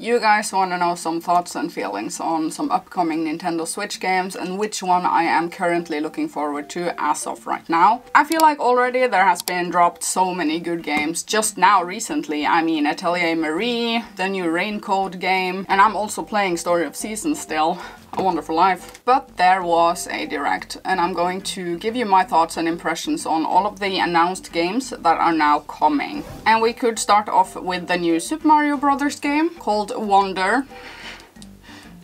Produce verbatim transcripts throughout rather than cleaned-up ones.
You guys want to know some thoughts and feelings on some upcoming Nintendo Switch games and which one I am currently looking forward to as of right now. I feel like already there has been dropped so many good games just now recently. I mean Atelier Marie, the new Rain Code game, and I'm also playing Story of Seasons still. A Wonderful Life. But there was a direct, and I'm going to give you my thoughts and impressions on all of the announced games that are now coming. And we could start off with the new Super Mario Bros. Game called Wonder.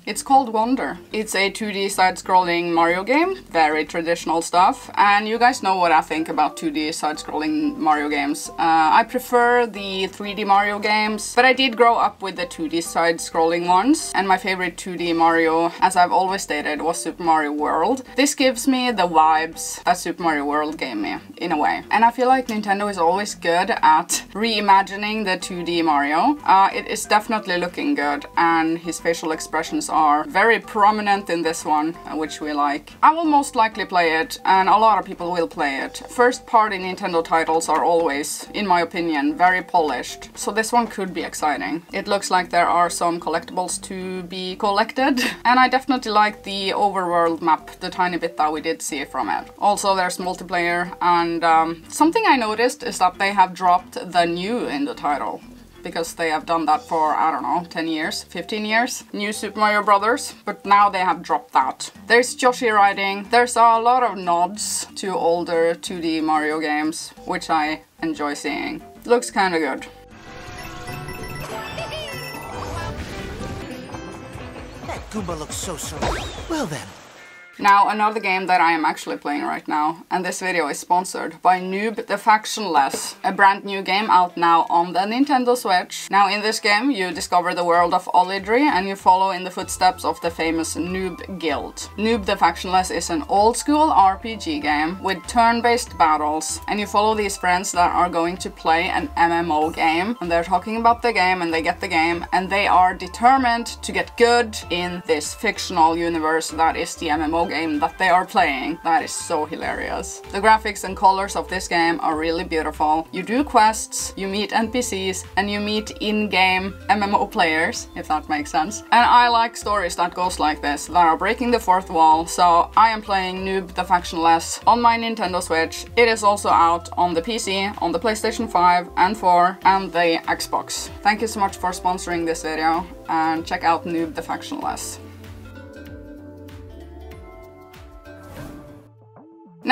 It's called Wonder. It's a two D side-scrolling Mario game, very traditional stuff, and you guys know what I think about two D side-scrolling Mario games. Uh, I prefer the three D Mario games, but I did grow up with the two D side-scrolling ones, and my favorite two D Mario, as I've always stated, was Super Mario World. This gives me the vibes that Super Mario World gave me, in a way. And I feel like Nintendo is always good at reimagining the two D Mario. Uh, it is definitely looking good, and his facial expressions are are very prominent in this one, which we like. I will most likely play it, and a lot of people will play it. First party Nintendo titles are always, in my opinion, very polished, so this one could be exciting. It looks like there are some collectibles to be collected, and I definitely like the overworld map, the tiny bit that we did see from it. Also, there's multiplayer, and um, something I noticed is that they have dropped the new in the title, because they have done that for, I don't know, ten years, fifteen years, new Super Mario Bros., but now they have dropped that. There's Yoshi riding, there's a lot of nods to older two D Mario games, which I enjoy seeing. Looks kinda good. That Goomba looks so surreal. Well then. Now, another game that I am actually playing right now, and this video is sponsored by NOOB: The Factionless, a brand new game out now on the Nintendo Switch. Now, in this game, you discover the world of Olidry, and you follow in the footsteps of the famous Noob Guild. NOOB: The Factionless is an old-school R P G game with turn-based battles, and you follow these friends that are going to play an M M O game, and they're talking about the game, and they get the game, and they are determined to get good in this fictional universe that is the M M O game that they are playing. That is so hilarious. The graphics and colors of this game are really beautiful. You do quests, you meet N P Cs, and you meet in-game M M O players, if that makes sense. And I like stories that goes like this, that are breaking the fourth wall, so I am playing NOOB: The Factionless on my Nintendo Switch. It is also out on the P C, on the PlayStation five and four, and the Xbox. Thank you so much for sponsoring this video, and check out NOOB: The Factionless.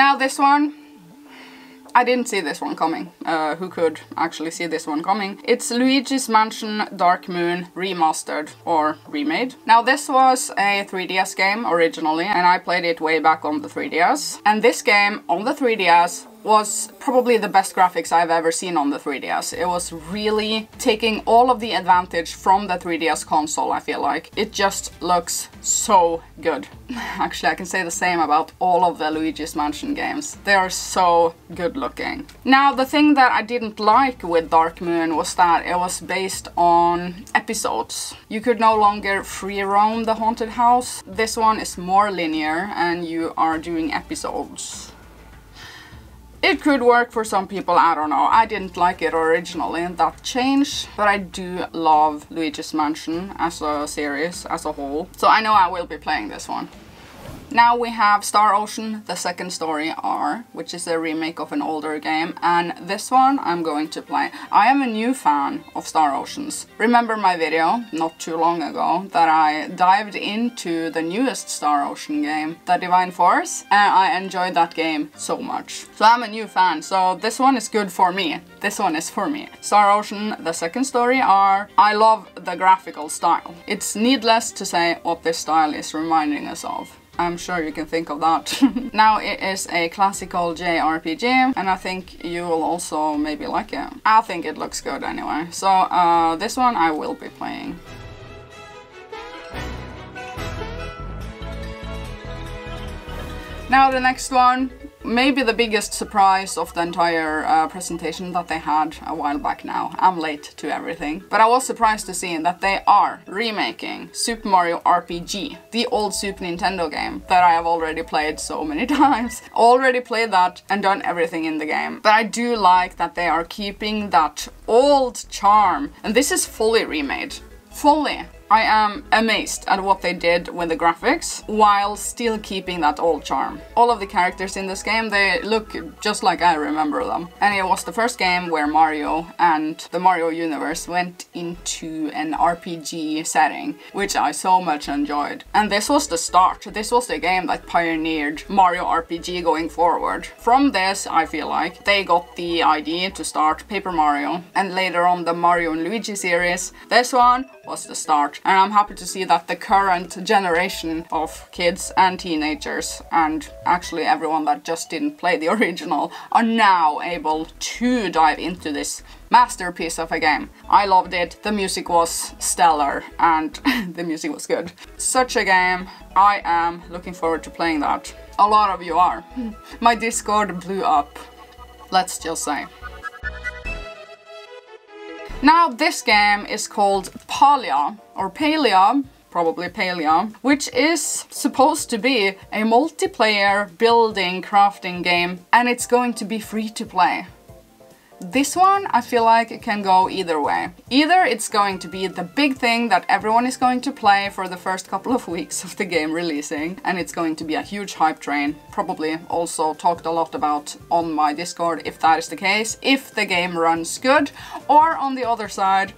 Now this one, I didn't see this one coming. Uh, who could actually see this one coming? It's Luigi's Mansion Dark Moon Remastered or Remade. Now this was a three D S game originally, and I played it way back on the three D S. And this game on the three D S was probably the best graphics I've ever seen on the three D S. It was really taking all of the advantage from the three D S console, I feel like. It just looks so good. Actually, I can say the same about all of the Luigi's Mansion games. They are so good looking. Now, the thing that I didn't like with Dark Moon was that it was based on episodes. You could no longer free roam the haunted house. This one is more linear, and you are doing episodes. It could work for some people, I don't know. I didn't like it originally, and that changed, but I do love Luigi's Mansion as a series, as a whole. So I know I will be playing this one. Now we have Star Ocean the Second Story R, which is a remake of an older game, and this one I'm going to play. I am a new fan of Star Oceans. Remember my video, not too long ago, that I dived into the newest Star Ocean game, The Divine Force, and I enjoyed that game so much. So I'm a new fan, so this one is good for me. This one is for me. Star Ocean the Second Story R. I love the graphical style. It's needless to say what this style is reminding us of. I'm sure you can think of that. Now it is a classical J R P G, and I think you will also maybe like it. I think it looks good anyway, so uh, this one I will be playing. Now the next one, maybe the biggest surprise of the entire uh, presentation that they had a while back now. I'm late to everything. But I was surprised to see that they are remaking Super Mario R P G, the old Super Nintendo game that I have already played so many times. Already played that and done everything in the game. But I do like that they are keeping that old charm. And this is fully remade. fully. I am amazed at what they did with the graphics, while still keeping that old charm. All of the characters in this game, they look just like I remember them. And it was the first game where Mario and the Mario universe went into an R P G setting, which I so much enjoyed. And this was the start. This was the game that pioneered Mario R P G going forward. From this, I feel like, they got the idea to start Paper Mario, and later on the Mario and Luigi series. This one was the start. And I'm happy to see that the current generation of kids and teenagers, and actually everyone that just didn't play the original, are now able to dive into this masterpiece of a game. I loved it, the music was stellar, and the music was good. Such a game, I am looking forward to playing that. A lot of you are. My Discord blew up, let's just say. Now this game is called Palia, or Palia, probably Palia, which is supposed to be a multiplayer building crafting game, and it's going to be free to play. This one, I feel like it can go either way. Either it's going to be the big thing that everyone is going to play for the first couple of weeks of the game releasing, and it's going to be a huge hype train, probably also talked a lot about on my Discord if that is the case, if the game runs good, or on the other side,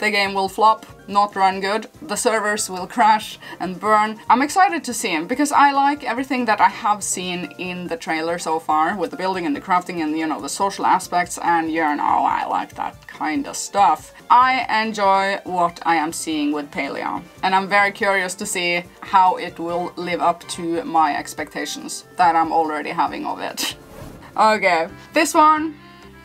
the game will flop, not run good, the servers will crash and burn. I'm excited to see him because I like everything that I have seen in the trailer so far with the building and the crafting and, you know, the social aspects, and you know, I like that kind of stuff. I enjoy what I am seeing with Palia, and I'm very curious to see how it will live up to my expectations that I'm already having of it. Okay, this one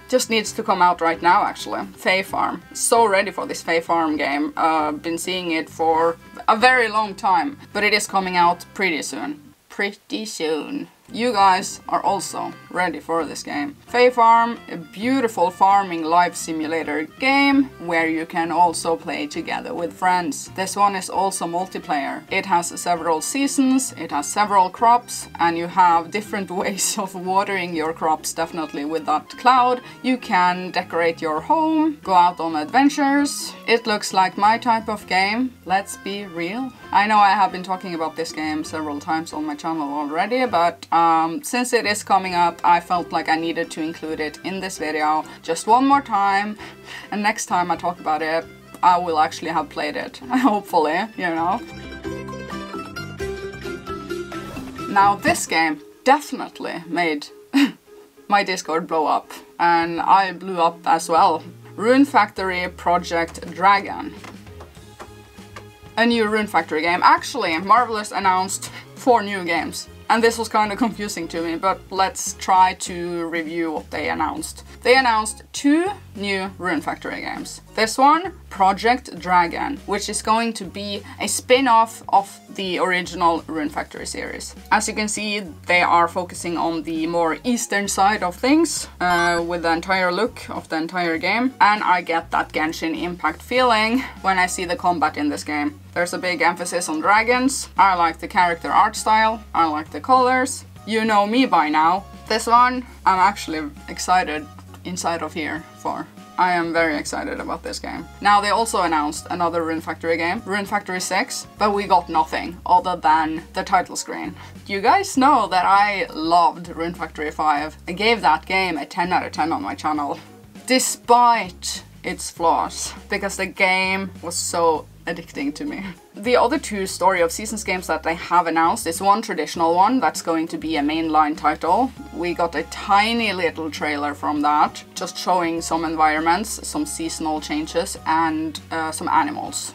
just needs to come out right now, actually. Fae Farm. So ready for this Fae Farm game. Uh, been seeing it for a very long time, but it is coming out pretty soon. Pretty soon. You guys are also ready for this game. Fae Farm, a beautiful farming life simulator game where you can also play together with friends. This one is also multiplayer. It has several seasons, it has several crops, and you have different ways of watering your crops, definitely with that cloud. You can decorate your home, go out on adventures. It looks like my type of game, let's be real. I know I have been talking about this game several times on my channel already, but um, since it is coming up, I felt like I needed to include it in this video just one more time, and next time I talk about it, I will actually have played it, hopefully, you know. Now this game definitely made my Discord blow up, and I blew up as well. Rune Factory Project Dragon. A new Rune Factory game. Actually, Marvelous announced four new games, and this was kind of confusing to me, but let's try to review what they announced. They announced two new Rune Factory games. This one, Project Dragon, which is going to be a spin-off of the original Rune Factory series. As you can see, they are focusing on the more eastern side of things, uh, with the entire look of the entire game, and I get that Genshin Impact feeling when I see the combat in this game. There's a big emphasis on dragons, I like the character art style, I like the colors, you know me by now. This one, I'm actually excited inside of here for. I am very excited about this game. Now they also announced another Rune Factory game, Rune Factory six, but we got nothing other than the title screen. You guys know that I loved Rune Factory five. I gave that game a ten out of ten on my channel, despite its flaws, because the game was so addicting to me. The other two Story of Seasons games that they have announced is one traditional one that's going to be a mainline title. We got a tiny little trailer from that, just showing some environments, some seasonal changes, and uh, some animals.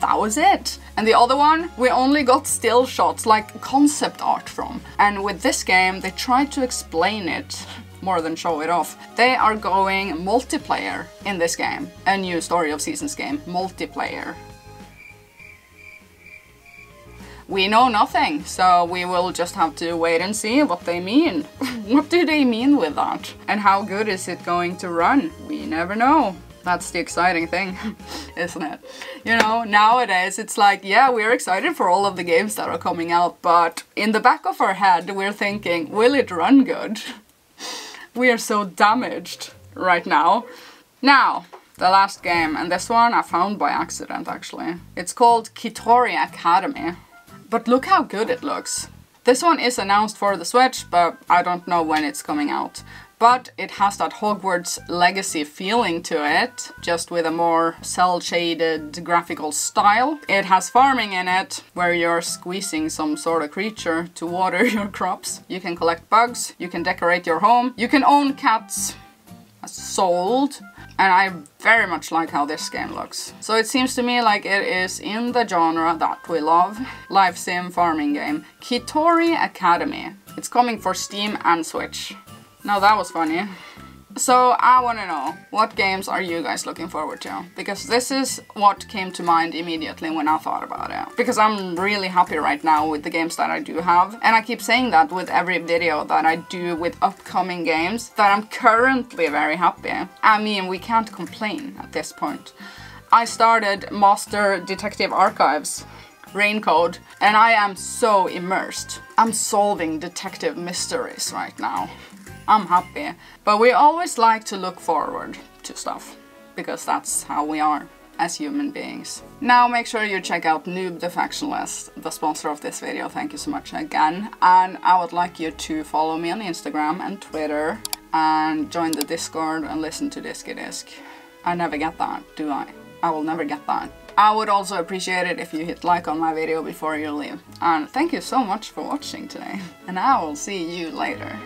That was it. And the other one, we only got still shots, like concept art from. And with this game, they tried to explain it more than show it off. They are going multiplayer in this game. A new Story of Seasons game, multiplayer. We know nothing, so we will just have to wait and see what they mean. What do they mean with that? And how good is it going to run? We never know. That's the exciting thing, isn't it? You know, nowadays it's like, yeah, we're excited for all of the games that are coming out, but in the back of our head, we're thinking, will it run good? We are so damaged right now. Now, The last game, and this one I found by accident actually. It's called Kitori Academy. But look how good it looks. This one is announced for the Switch, but I don't know when it's coming out. But it has that Hogwarts Legacy feeling to it, just with a more cel-shaded graphical style. It has farming in it, where you're squeezing some sort of creature to water your crops. You can collect bugs, you can decorate your home, you can own cats. Sold. And I very much like how this game looks. So it seems to me like it is in the genre that we love. Live sim farming game. Kitori Academy. It's coming for Steam and Switch. Now that was funny. So I want to know, what games are you guys looking forward to? Because this is what came to mind immediately when I thought about it. Because I'm really happy right now with the games that I do have. And I keep saying that with every video that I do with upcoming games, that I'm currently very happy. I mean, we can't complain at this point. I started Master Detective Archives, Rain Code, and I am so immersed. I'm solving detective mysteries right now. I'm happy, but we always like to look forward to stuff, because that's how we are as human beings. Now make sure you check out Noob the Factionless, the sponsor of this video, thank you so much again, and I would like you to follow me on Instagram and Twitter, and join the Discord and listen to DiskyDisk. I never get that, do I? I will never get that. I would also appreciate it if you hit like on my video before you leave, and thank you so much for watching today, and I will see you later.